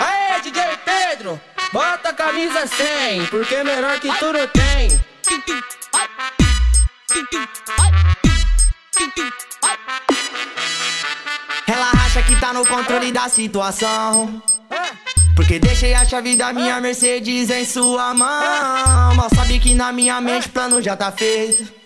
Aê, DJ Pedro, bota a camisa 100, porque é melhor que tu não tem. Ela acha que tá no controle da situação, porque deixei a chave da minha Mercedes em sua mão. Mal sabe que na minha mente o plano já tá feito.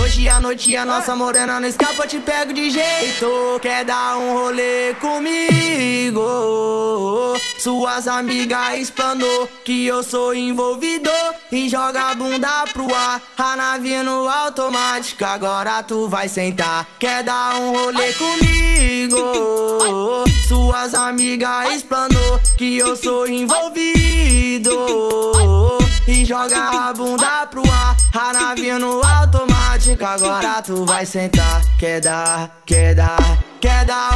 Hoje à noite a nossa morena não escapa, eu te pego de jeito. Quer dar um rolê comigo? Suas amigas explanou que eu sou envolvido e joga a bunda pro ar, a nave no automático, agora tu vai sentar. Quer dar um rolê comigo? Suas amigas explanou que eu sou envolvido e joga a bunda pro ar, a nave no automático, agora tu vai sentar. Quer dar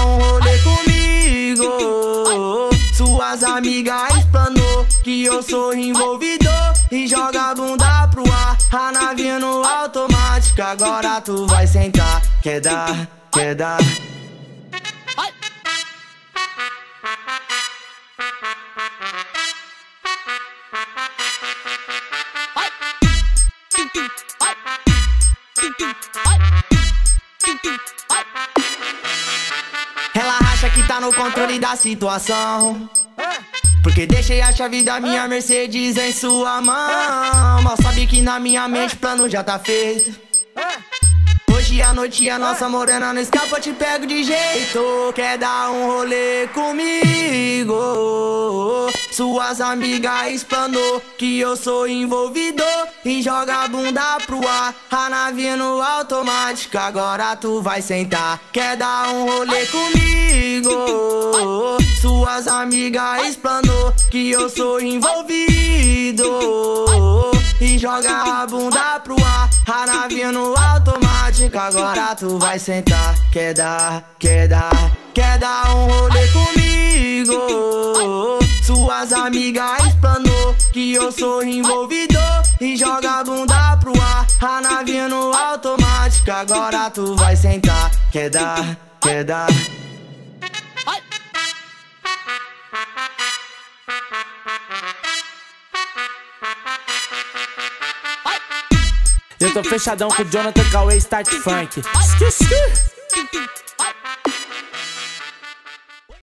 um rolê comigo? Suas amigas explanou que eu sou envolvido e joga a bunda pro ar, a nave no automático, agora tu vai sentar. Quer dar Ela acha que tá no controle da situação, porque deixei a chave da minha Mercedes em sua mão. Mal sabe que na minha mente o plano já tá feito. Hoje à noite a nossa morena não escapa, eu te pego de jeito. Quer dar um rolê comigo? Suas amigas explanou que eu sou envolvido e joga a bunda pro ar, a nave no automático, agora tu vai sentar. Quer dar um rolê comigo? Suas amigas explanou que eu sou envolvido e joga a bunda pro ar, a nave no automático, agora tu vai sentar. Quer dar um rolê comigo? Suas amigas explanou que eu sou envolvido e joga a bunda pro ar, a nave no automático, agora tu vai sentar. Quer dar Eu tô fechadão com o Jonathan Cauê, Start Funk.